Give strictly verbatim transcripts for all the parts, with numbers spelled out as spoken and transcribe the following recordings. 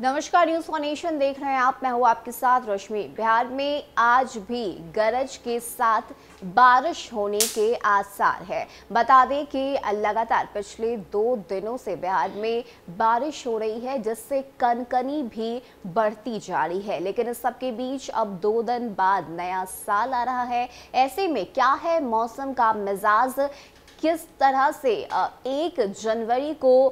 नमस्कार, news for nation देख रहे हैं आप। मैं हूँ आपके साथ रश्मि। बिहार में आज भी गरज के साथ बारिश होने के आसार है। बता दें कि लगातार पिछले दो दिनों से बिहार में बारिश हो रही है, जिससे कनकनी भी बढ़ती जा रही है। लेकिन इस सबके बीच अब दो दिन बाद नया साल आ रहा है। ऐसे में क्या है मौसम का मिजाज, किस तरह से एक जनवरी को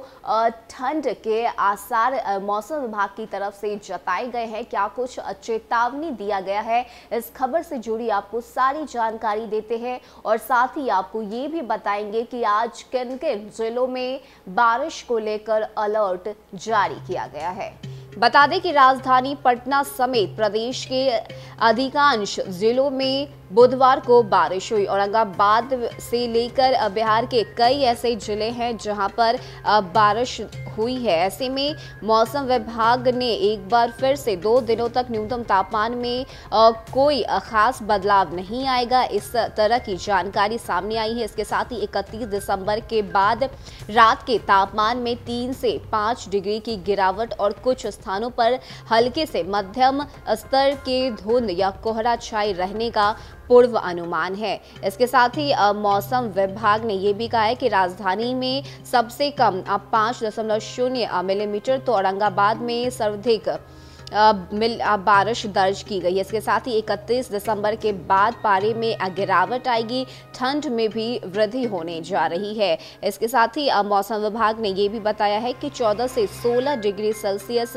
ठंड के आसार मौसम विभाग की तरफ से जताए गए हैं, क्या कुछ चेतावनी दिया गया है, इस खबर से जुड़ी आपको सारी जानकारी देते हैं। और साथ ही आपको ये भी बताएंगे कि आज किन किन जिलों में बारिश को लेकर अलर्ट जारी किया गया है। बता दें कि राजधानी पटना समेत प्रदेश के अधिकांश जिलों में बुधवार को बारिश हुई। औरंगाबाद से लेकर बिहार के कई ऐसे जिले हैं जहां पर बारिश हुई है। ऐसे में मौसम विभाग ने एक बार फिर से दो दिनों तक न्यूनतम तापमान में कोई खास बदलाव नहीं आएगा, इस तरह की जानकारी सामने आई है। इसके साथ ही इकतीस दिसंबर के बाद रात के तापमान में तीन से पाँच डिग्री की गिरावट और कुछ स्थानों पर हल्के से मध्यम स्तर के धुंध या कोहरा छाए रहने का पूर्व अनुमान है। इसके साथ ही मौसम विभाग ने यह भी कहा है कि राजधानी में सबसे कम पाँच दशमलव शून्य मिलीमीटर तो औरंगाबाद में सर्वाधिक बारिश दर्ज की गई है। इसके साथ ही इकतीस दिसंबर के बाद पारे में गिरावट आएगी, ठंड में भी वृद्धि होने जा रही है। इसके साथ ही मौसम विभाग ने ये भी बताया है कि चौदह से सोलह डिग्री सेल्सियस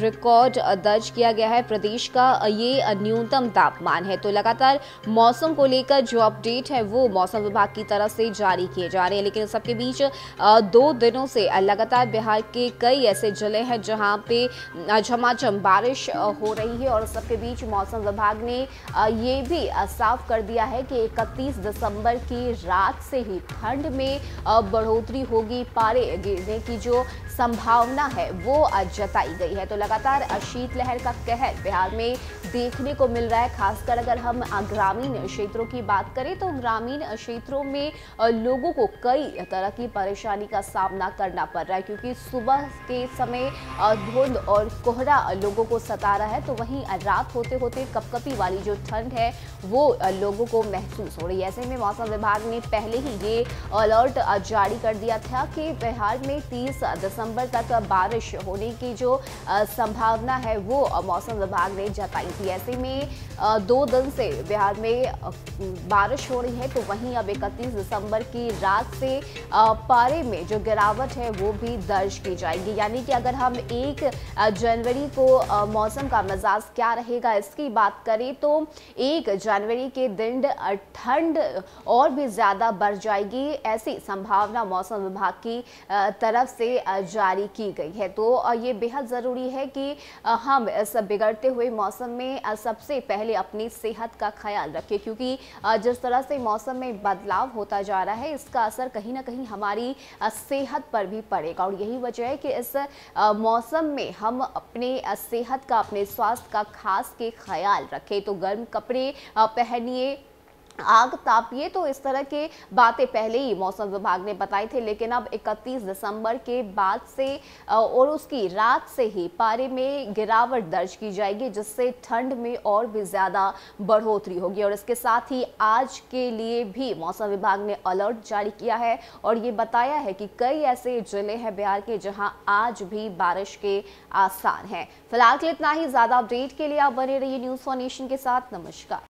रिकॉर्ड दर्ज किया गया है। प्रदेश का ये न्यूनतम तापमान है। तो लगातार मौसम को लेकर जो अपडेट है वो मौसम विभाग की तरफ से जारी किए जा रहे हैं। लेकिन सबके बीच दो दिनों से लगातार बिहार के कई ऐसे जिले हैं जहाँ पे झमाझम बारिश हो रही है। और सबके बीच मौसम विभाग ने ये भी साफ कर दिया है कि इकतीस दिसंबर की रात से ही ठंड में बढ़ोतरी होगी, पारे गिरने की जो संभावना है वो जताई गई है। तो लगातार शीतलहर का कहर बिहार में देखने को मिल रहा है। खासकर अगर हम ग्रामीण क्षेत्रों की बात करें तो ग्रामीण क्षेत्रों में लोगों को कई तरह की परेशानी का सामना करना पड़ रहा है, क्योंकि सुबह के समय धुंध और कोहरा लोगों को सता रहा है, तो वहीं रात होते होते कपकपी वाली जो ठंड है वो लोगों को महसूस हो रही है। ऐसे में मौसम विभाग ने पहले ही ये अलर्ट जारी कर दिया था कि बिहार में तीस दिसंबर तक बारिश होने की जो संभावना है वो मौसम विभाग ने जताई थी। ऐसे में दो दिन से बिहार में बारिश हो रही है, तो वहीं अब इकतीस दिसंबर की रात से पारे में जो गिरावट है वो भी दर्ज की जाएगी। यानी कि अगर हम एक जनवरी को मौसम का मिजाज क्या रहेगा इसकी बात करें तो एक जनवरी के दिन ठंड और भी ज़्यादा बढ़ जाएगी, ऐसी संभावना मौसम विभाग की तरफ से जारी की गई है। तो ये बेहद ज़रूरी है कि हम इस बिगड़ते हुए मौसम में सबसे पहले अपनी सेहत का ख्याल रखें, क्योंकि जिस तरह से मौसम में बदलाव होता जा रहा है इसका असर कहीं ना कहीं हमारी सेहत पर भी पड़ेगा। और यही वजह है कि इस मौसम में हम अपने सेहत का, अपने स्वास्थ्य का खास के ख्याल रखें। तो गर्म कपड़े पहनिए, आग तापिए, तो इस तरह के बातें पहले ही मौसम विभाग ने बताए थे। लेकिन अब इकतीस दिसंबर के बाद से और उसकी रात से ही पारे में गिरावट दर्ज की जाएगी, जिससे ठंड में और भी ज़्यादा बढ़ोतरी होगी। और इसके साथ ही आज के लिए भी मौसम विभाग ने अलर्ट जारी किया है और ये बताया है कि कई ऐसे जिले हैं बिहार के जहां आज भी बारिश के आसार हैं। फिलहाल इतना ही। ज़्यादा अपडेट के लिए आप बने रहिए न्यूज़ फॉर नेशन के साथ। नमस्कार।